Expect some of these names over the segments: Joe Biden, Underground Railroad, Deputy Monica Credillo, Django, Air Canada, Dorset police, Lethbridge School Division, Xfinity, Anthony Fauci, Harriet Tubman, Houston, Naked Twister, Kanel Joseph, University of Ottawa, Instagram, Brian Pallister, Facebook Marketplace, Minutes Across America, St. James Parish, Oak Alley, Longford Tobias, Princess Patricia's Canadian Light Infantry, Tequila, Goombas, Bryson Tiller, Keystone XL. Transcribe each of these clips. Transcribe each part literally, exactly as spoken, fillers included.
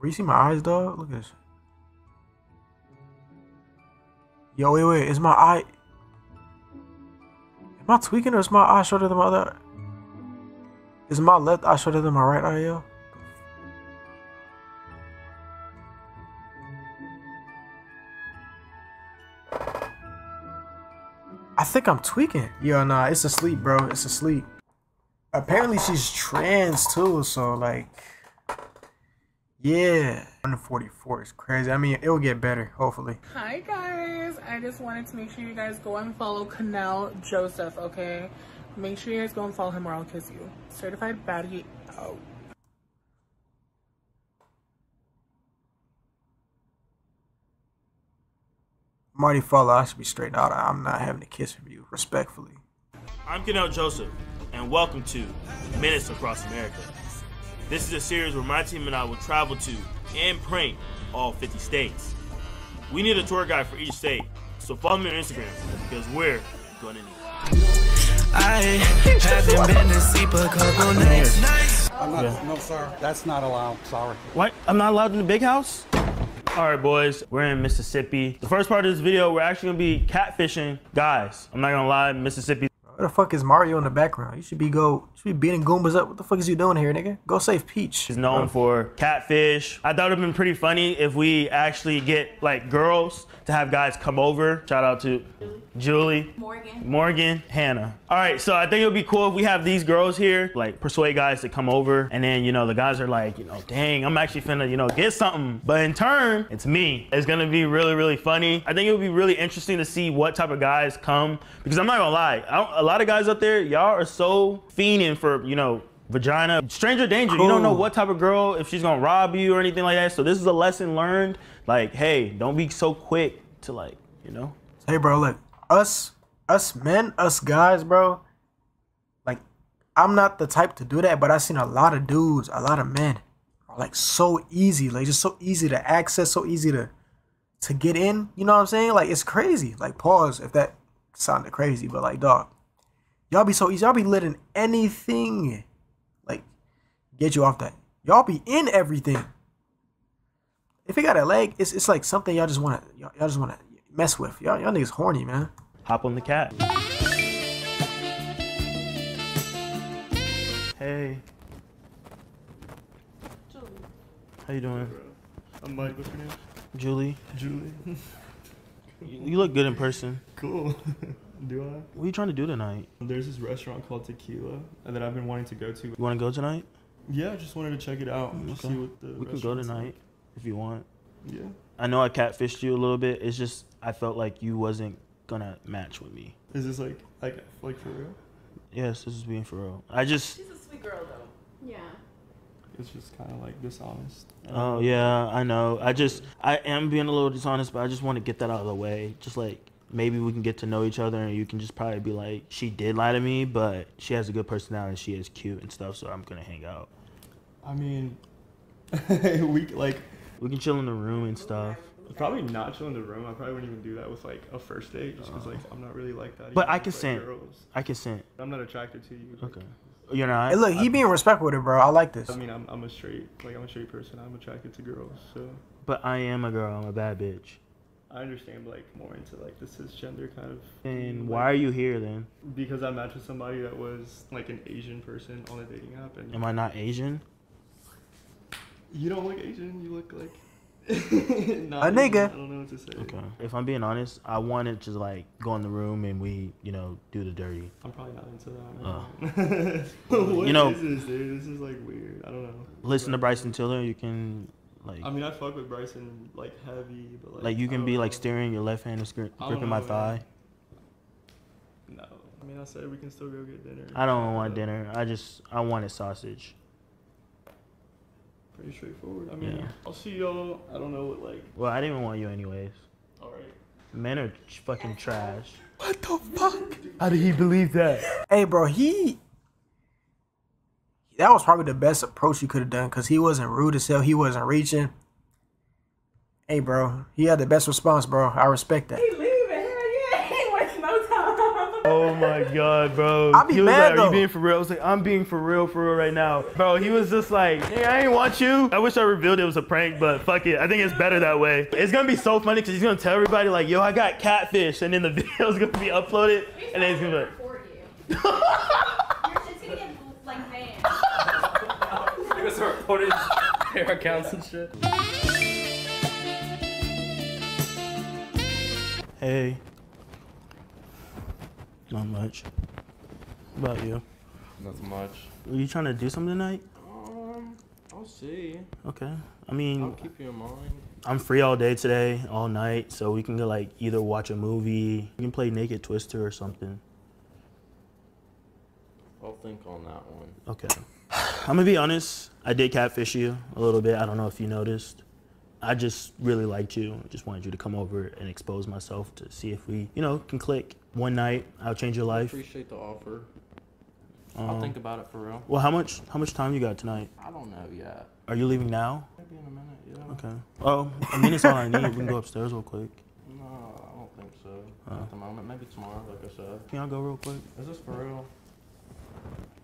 Bro, you see my eyes, dog? Look at this. Yo, wait, wait. Is my eye... Am I tweaking, or is my eye shorter than my other... Is my left eye shorter than my right eye, yo? I think I'm tweaking. Yo, nah, it's asleep, bro. It's asleep. Apparently, she's trans, too, so, like... Yeah. one forty-four is crazy. I mean, it'll get better, hopefully. Hi, guys. I just wanted to make sure you guys go and follow Kanel Joseph, okay? Make sure you guys go and follow him or I'll kiss you. Certified baddie out. I'm already follow. I should be straight out. I'm not having a kiss from you, respectfully. I'm Kanel Joseph, and welcome to Minutes Across America. This is a series where my team and I will travel to and prank all fifty states. We need a tour guide for each state, so follow me on Instagram because we're going to need it. I haven't been to sleep a couple nights. I'm not, yeah. No, sir. That's not allowed. Sorry. What? I'm not allowed in the big house? All right, boys. We're in Mississippi. The first part of this video, we're actually going to be catfishing guys. I'm not going to lie. Mississippi. Where the fuck is Mario in the background? You should be go should be beating Goombas up. What the fuck is you doing here, nigga? Go save Peach. Is known for catfish. I thought it'd been pretty funny if we actually get like girls to have guys come over. Shout out to Julie, Morgan, Morgan, Hannah. All right, so I think it would be cool if we have these girls here, like persuade guys to come over, and then you know the guys are like, you know, dang, I'm actually finna, you know, get something. But in turn, it's me. It's gonna be really, really funny. I think it would be really interesting to see what type of guys come because I'm not gonna lie, I don't, a lot of guys up there, y'all are so fiending for, you know, vagina. Stranger danger. Cool. You don't know what type of girl, if she's gonna rob you or anything like that. So this is a lesson learned. Like, hey, don't be so quick to like, you know. Hey, bro, look, us, us men, us guys, bro. Like, I'm not the type to do that, but I've seen a lot of dudes, a lot of men, are like so easy, like just so easy to access, so easy to, to get in. You know what I'm saying? Like, it's crazy. Like, pause if that sounded crazy, but like, dog. Y'all be so easy. Y'all be letting anything, like, get you off that. Y'all be in everything. If you got a leg, it's it's like something y'all just wanna y'all just wanna mess with. Y'all y'all niggas horny, man. Hop on the cat. Hey. Julie. How you doing? I'm Mike. What's your name? Julie. Julie. you, you look good in person. Cool. Do I? What are you trying to do tonight? There's this restaurant called Tequila that I've been wanting to go to. You want to go tonight? Yeah, I just wanted to check it out and okay. see what the We can go tonight like. If you want. Yeah. I know I catfished you a little bit. It's just I felt like you wasn't going to match with me. Is this like, like, like for real? Yes, this is being for real. I just... She's a sweet girl, though. Yeah. It's just kind of like dishonest. Oh, know. Yeah, I know. I just... I am being a little dishonest, but I just want to get that out of the way. Just like... Maybe we can get to know each other and you can just probably be like, she did lie to me, but she has a good personality, she is cute and stuff, so I'm gonna hang out. I mean, we like... We can chill in the room and stuff. Probably not chill in the room. I probably wouldn't even do that with like a first date, just because like, I'm not really like that. But I consent. I consent. I'm not attracted to you. Okay. You're not. Hey, look, he being respectful with it, bro. I like this. I mean, I'm, I'm a straight, like I'm a straight person. I'm attracted to girls, so. But I am a girl, I'm a bad bitch. I understand, like, more into, like, the cisgender kind of... And like, why are you here, then? Because I matched with somebody that was, like, an Asian person on a dating app. And am I not Asian? You don't look Asian. You look, like... a nigga. I don't know what to say. Okay. If I'm being honest, I wanted to, like, go in the room and we, you know, do the dirty. I'm probably not into that. Right? Uh, what you know, is this, dude? This is, like, weird. I don't know. Listen but, to Bryson Tiller. You can... Like, I mean, I fuck with Bryson like heavy, but like, like you can be know. Like steering your left hand and gripping know, my man. Thigh. No, I mean, I said we can still go get dinner. I don't uh, want dinner. I just I wanted sausage. Pretty straightforward. I mean, yeah. I'll see y'all. I don't know what like. Well, I didn't even want you anyways. All right. Men are fucking trash. What the fuck? How did he believe that? Hey, bro, he. That was probably the best approach you could have done because he wasn't rude as hell. He wasn't reaching. Hey, bro. He had the best response, bro. I respect that. He leaving. Hell yeah. He ain't wasting no time. Oh, my God, bro. I be he was mad, like, though. Are you being for real? I was like, I'm being for real, for real right now. Bro, he was just like, hey, I ain't want you. I wish I revealed it was a prank, but fuck it. I think it's better that way. It's gonna be so funny because he's gonna tell everybody like, yo, I got catfish, and then the video's gonna be uploaded, he's and then he's gonna be like, you're just gonna get like banned. You're gonna report his hair accounts and shit. Hey. Not much. What about you? Not much. Are you trying to do something tonight? Um, I'll see. Okay. I mean, I'll keep you in mind. I'm free all day today, all night, so we can go, like, either watch a movie, we can play Naked Twister or something. I'll think on that one. Okay. I'm gonna be honest. I did catfish you a little bit. I don't know if you noticed. I just really liked you. I just wanted you to come over and expose myself to see if we, you know, can click. One night, I'll change your life. I appreciate the offer. Um, I'll think about it for real. Well, how much how much time you got tonight? I don't know yet. Are you leaving now? Maybe in a minute, yeah. Okay. Oh, a minute's all I need. We can go upstairs real quick. No, I don't think so. Uh, Not at the moment. Maybe tomorrow, like I said. Can y'all go real quick? Is this for real?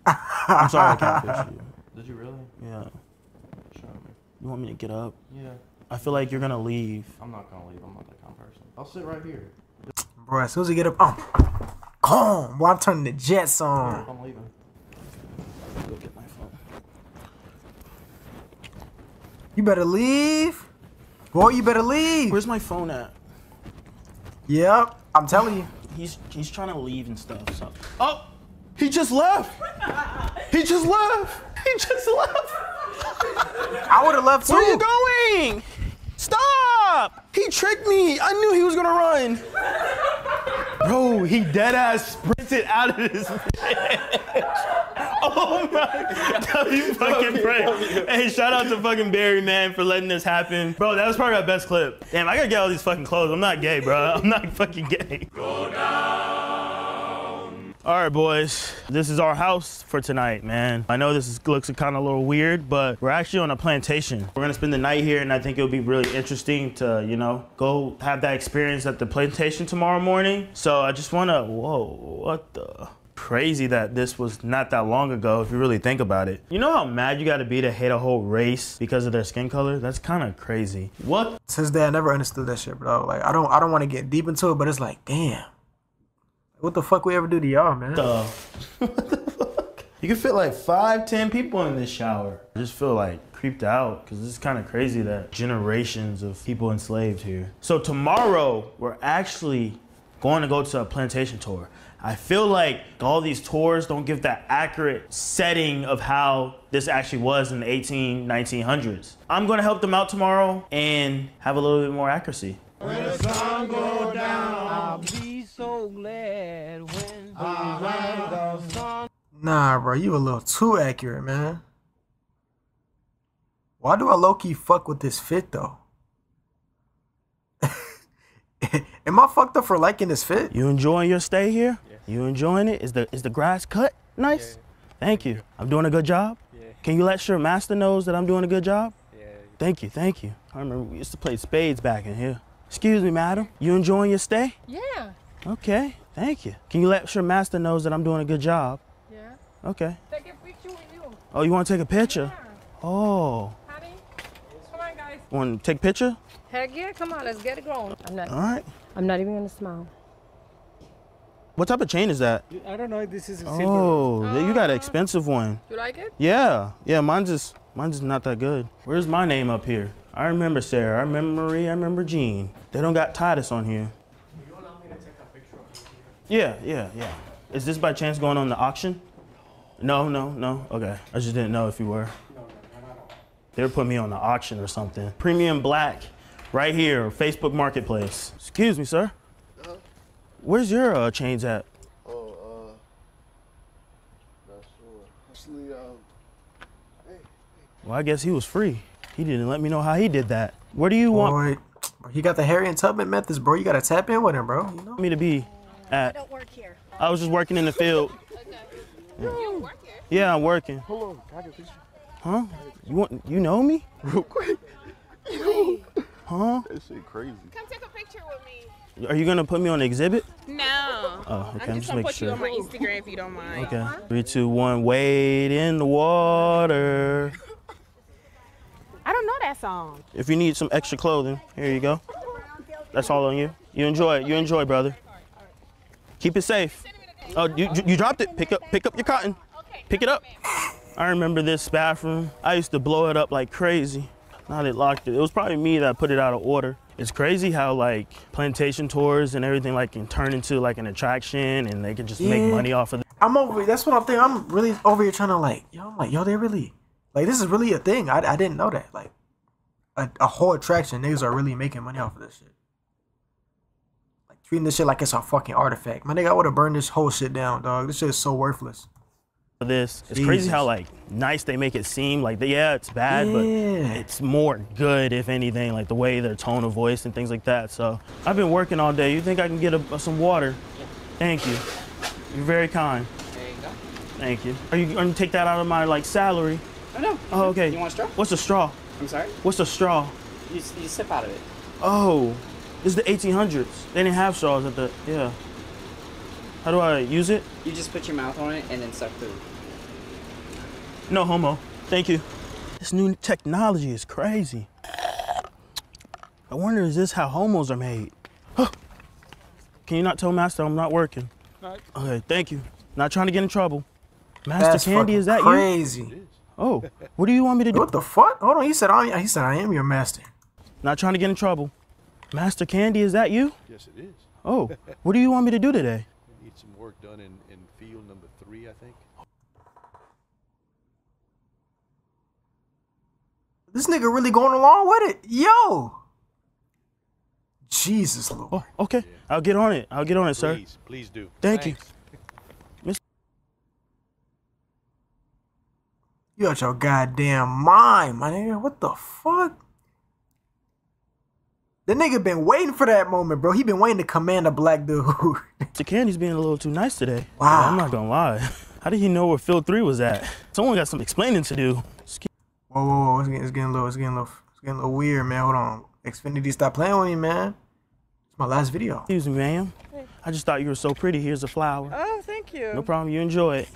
I'm sorry I catfished you. Did you really? Yeah. Show me. You want me to get up? Yeah. I feel like you're gonna leave. I'm not gonna leave. I'm not that kind of person. I'll sit right here. Bro, as soon as you get up, oh, calm. Well, I'm turning the jets on. I'm leaving. Go get my phone. You better leave. Boy, you better leave. Where's my phone at? Yep, I'm telling you. He's he's trying to leave and stuff. So. Oh, he just left. He just left. He just left. I would have left too. Where are you going? Stop! He tricked me. I knew he was gonna run. Bro, he dead ass sprinted out of this bitch. Oh my God, you fucking prank. Hey, shout out to fucking Barry, man, for letting this happen. Bro, that was probably our best clip. Damn, I gotta get all these fucking clothes. I'm not gay, bro. I'm not fucking gay. Go down. All right, boys. This is our house for tonight, man. I know this is, looks kind of a little weird, but we're actually on a plantation. We're gonna spend the night here, and I think it'll be really interesting to, you know, go have that experience at the plantation tomorrow morning. So I just wanna, whoa, what the? Crazy that this was not that long ago, if you really think about it. You know how mad you gotta be to hate a whole race because of their skin color? That's kind of crazy. What? Since then, I never understood that shit, bro. Like, I don't, I don't wanna get deep into it, but it's like, damn. What the fuck we ever do to y'all, man? Duh. What the fuck? You can fit like five, ten people in this shower. I just feel like creeped out because it's kind of crazy that generations of people enslaved here. So tomorrow, we're actually going to go to a plantation tour. I feel like all these tours don't give that accurate setting of how this actually was in the eighteen hundreds, nineteen hundreds. I'm going to help them out tomorrow and have a little bit more accuracy. When the sun go down, I'll be so glad when the sun. Nah, bro, you a little too accurate, man. Why do I low-key fuck with this fit, though? Am I fucked up for liking this fit? You enjoying your stay here? Yes. You enjoying it? Is the, is the grass cut nice? Yeah. Thank you. I'm doing a good job? Yeah. Can you let your master knows that I'm doing a good job? Yeah. Thank you, thank you. I remember we used to play spades back in here. Excuse me, madam. You enjoying your stay? Yeah. Okay, thank you. Can you let your master knows that I'm doing a good job? Yeah. Okay. Take a picture with you. Oh, you want to take a picture? Yeah. Oh. Honey, come on, guys. Want to take a picture? Heck yeah, come on, let's get it going. I'm not. All right. I'm not even gonna smile. What type of chain is that? I don't know. This is a silver. Oh, uh, you got an expensive one. You like it? Yeah, yeah. Mine's just, mine's just not that good. Where's my name up here? I remember Sarah, I remember Marie, I remember Jean. They don't got Titus on here. You allow me to take a picture of you? Yeah, yeah, yeah. Is this by chance going on the auction? No, no, no, okay. I just didn't know if you were. No, no, no, no. They were putting me on the auction or something. Premium black, right here, Facebook Marketplace. Excuse me, sir. Uh, Where's your uh, chains at? Oh, uh, not sure. Actually, um, hey, hey. Well, I guess he was free. He didn't let me know how he did that. What do you Boy, want? He got the Harriet Tubman methods, bro. You got to tap in with him, bro. You know? Me to be at. I don't work here. I was just working in the field. Yeah. You don't work here? Yeah, I'm working. Hold on. Can I get a picture? Huh? You want? You know me? Real quick. Huh? That shit crazy. Come take a picture with me. Are you gonna put me on exhibit? No. Oh, okay. I'm just, I'm just gonna put sure. you on my Instagram if you don't mind. Okay. Three, two, one. Wade in the water. I don't know that song. If you need some extra clothing, here you go. That's all on you. You enjoy it. You enjoy, brother. Keep it safe. Oh, you you dropped it. Pick up pick up your cotton. Pick it up. I remember this bathroom. I used to blow it up like crazy. Now they locked it. It was probably me that put it out of order. It's crazy how like plantation tours and everything like can turn into like an attraction and they can just yeah. make money off of it. I'm over here. That's what I'm thinking. I'm really over here trying to like, yo, I'm like, yo, they really, like this is really a thing. I, I didn't know that. Like a, a whole attraction, niggas are really making money off of this shit. Like treating this shit like it's a fucking artifact. My nigga, I would've burned this whole shit down, dog. This shit is so worthless. This it's Jesus. Crazy how like nice they make it seem like they, yeah it's bad yeah. but it's more good if anything, like the way their tone of voice and things like that. So I've been working all day. You think I can get a, some water? Yeah. Thank you, you're very kind. There you go. Thank you. Are you going to take that out of my like salary? Oh no. Oh okay. You want a straw? What's a straw? I'm sorry? What's a straw? You, you sip out of it. Oh, this is the eighteen hundreds. They didn't have straws at the yeah. How do I use it? You just put your mouth on it and then suck through. No homo. Thank you. This new technology is crazy. I wonder is this how homos are made? Huh. Can you not tell Master I'm not working? Right. Okay, thank you. Not trying to get in trouble. Master That's Candy, is that crazy. you? Crazy. Oh, what do you want me to do? What the fuck? Hold on, he said I he said I am your master. Not trying to get in trouble. Master Candy, is that you? Yes it is. Oh, what do you want me to do today? Some work done in, in field number three, I think. This nigga really going along with it. Yo! Jesus, Lord. Oh, okay, yeah. I'll get on it. I'll get on it, please, sir. Please, please do. Thank Thanks. you. You out your goddamn mind, my nigga. What the fuck? The nigga been waiting for that moment, bro. He been waiting to command a black dude. The Candy's being a little too nice today. Wow. Yeah, I'm not gonna lie. How did he know where field three was at? Someone got some explaining to do. Whoa, whoa, whoa. It's getting, it's getting low. It's getting low. It's getting a little weird, man. Hold on. Xfinity, stop playing with me, man. It's my last video. Excuse me, ma'am. Hey. I just thought you were so pretty. Here's a flower. Oh, thank you. No problem. You enjoy it.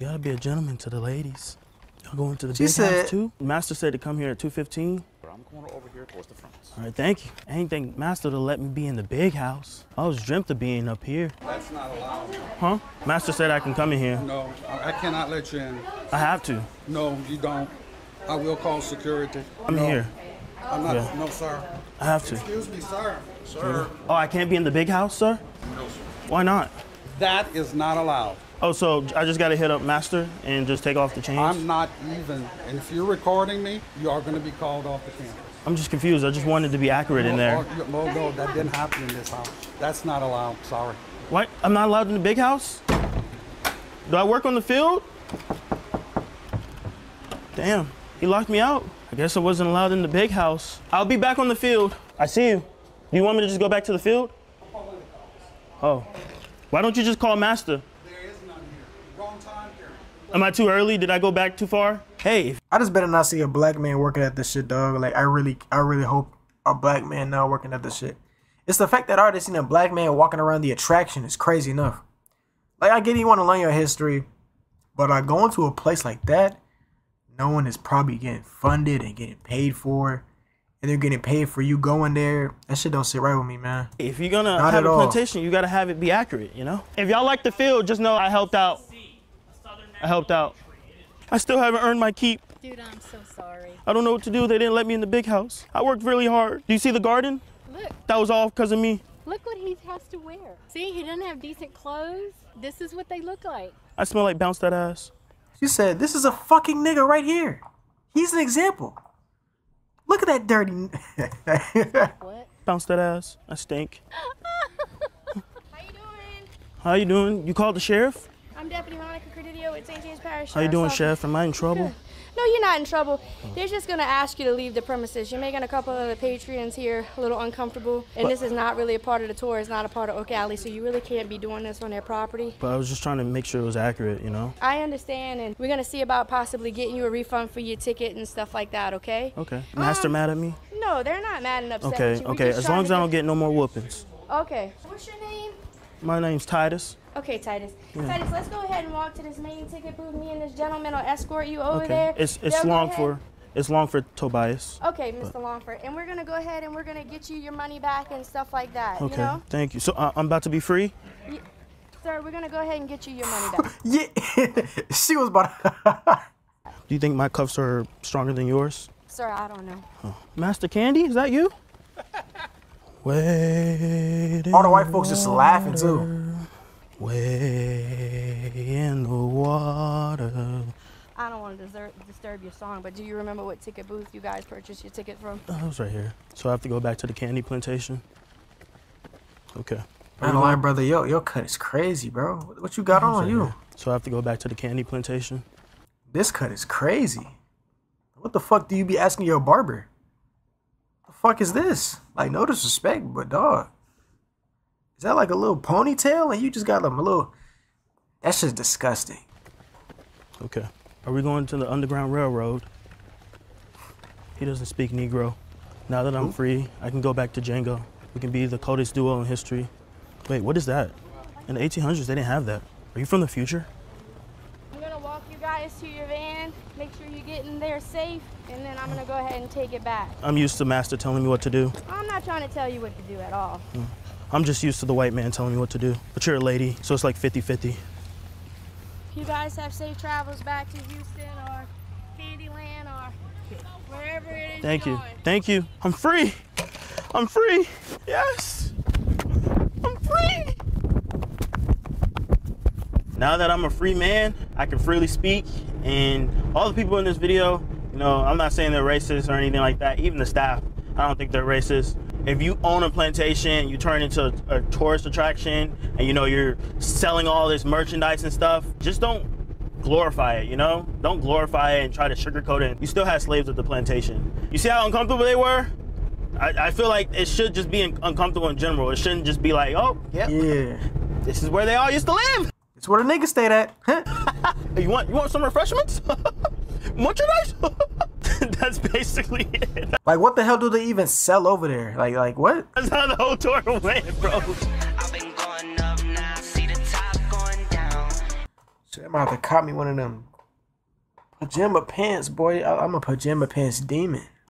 You gotta be a gentleman to the ladies. Y'all going to the she big said, house too? Master said to come here at two fifteen. I'm going over here towards the front. All right, thank you. I ain't think Master to let me be in the big house. I was dreamt of being up here. That's not allowed. Huh? Master said I can come in here. No, I cannot let you in. I have to. No, you don't. I will call security. I'm no, here. I'm not, yeah. no, sir. I have to. Excuse me, sir. Sir. Oh, I can't be in the big house, sir? No, sir. Why not? That is not allowed. Oh, so I just got to hit up Master and just take off the chains? I'm not even. And if you're recording me, you are going to be called off the camera. I'm just confused. I just wanted to be accurate no, in there. No, no, that didn't happen in this house. That's not allowed. Sorry. What? I'm not allowed in the big house? Do I work on the field? Damn. He locked me out. I guess I wasn't allowed in the big house. I'll be back on the field. I see you. Do you want me to just go back to the field? Oh. Why don't you just call Master? Am I too early? Did I go back too far? Hey. I just better not see a black man working at this shit, dog. Like, I really I really hope a black man not working at this shit. It's the fact that I already seen a black man walking around the attraction is crazy enough. Like, I get you want to learn your history, but I go into a place like that, no one is probably getting funded and getting paid for, and they're getting paid for you going there. That shit don't sit right with me, man. If you're going to have a plantation, all. you got to have it be accurate, you know? If y'all like the field, just know I helped out. I helped out. I still haven't earned my keep. Dude, I'm so sorry. I don't know what to do. They didn't let me in the big house. I worked really hard. Do you see the garden? Look. That was all because of me. Look what he has to wear. See, he doesn't have decent clothes. This is what they look like. I smell like bounce that ass. She said, this is a fucking nigga right here. He's an example. Look at that dirty... What? Bounce that ass. I stink. How you doing? How you doing? You called the sheriff? I'm Deputy Monica Credillo at Saint James Parish. How you doing, Sheriff? Am I in trouble? Good. No, you're not in trouble. They're just going to ask you to leave the premises. You're making a couple of the patrons here a little uncomfortable, and but, this is not really a part of the tour. It's not a part of Oak Alley, so you really can't be doing this on their property. But I was just trying to make sure it was accurate, you know? I understand, and we're going to see about possibly getting you a refund for your ticket and stuff like that, okay? Okay. Master um, mad at me? No, they're not mad and upset okay, at you. Okay, okay. As long as I don't get no more whoopings. Okay. What's your name? My name's Titus. Okay, Titus. Yeah. Titus, let's go ahead and walk to this main ticket booth. Me and this gentleman will escort you over okay. there. It's it's Longford. It's Longford Tobias. Okay, Mister But. Longford. And we're gonna go ahead and we're gonna get you your money back and stuff like that. Okay. You know? Thank you. So uh, I'm about to be free. Yeah. Sir, we're gonna go ahead and get you your money back. Yeah. She was about. Do you think my cuffs are stronger than yours? Sir, I don't know. Huh. Master Candy, is that you? Waiting. All the white folks just laughing too. Way in the water. I don't want to desert, disturb your song, but do you remember what ticket booth you guys purchased your ticket from? Oh, it was right here. So I have to go back to the candy plantation? Okay. I don't know, brother. Yo, your cut is crazy, bro. What you got on right you? Here. So I have to go back to the candy plantation? This cut is crazy. What the fuck do you be asking your barber? The fuck is this? Like, no disrespect, but dog. Is that like a little ponytail and you just got a little... That's just disgusting. Okay. Are we going to the Underground Railroad? He doesn't speak Negro. Now that I'm Ooh. free, I can go back to Django. We can be the coldest duo in history. Wait, what is that? In the eighteen hundreds, they didn't have that. Are you from the future? I'm gonna walk you guys to your van, make sure you get in there safe, and then I'm gonna go ahead and take it back. I'm used to Master telling me what to do. I'm not trying to tell you what to do at all. Mm. I'm just used to the white man telling me what to do. But you're a lady, so it's like fifty fifty. You guys have safe travels back to Houston or Candyland or wherever it is. Thank you. Going. Thank you. I'm free. I'm free. Yes. I'm free. Now that I'm a free man, I can freely speak. And all the people in this video, you know, I'm not saying they're racist or anything like that. Even the staff, I don't think they're racist. If you own a plantation, you turn into a tourist attraction, and you know you're selling all this merchandise and stuff, just don't glorify it, you know? Don't glorify it and try to sugarcoat it. You still had slaves at the plantation. You see how uncomfortable they were? I, I feel like it should just be uncomfortable in general. It shouldn't just be like, oh, yep, yeah, this is where they all used to live. It's where the niggas stayed at. Huh? you want you want some refreshments? Merchandise? That's basically it. Like, what the hell do they even sell over there? Like, like what? That's how the whole tour went, bro. I've been going up now, see the top going down. Shit, I might have to cop me one of them pajama pants, boy. I'm a pajama pants demon.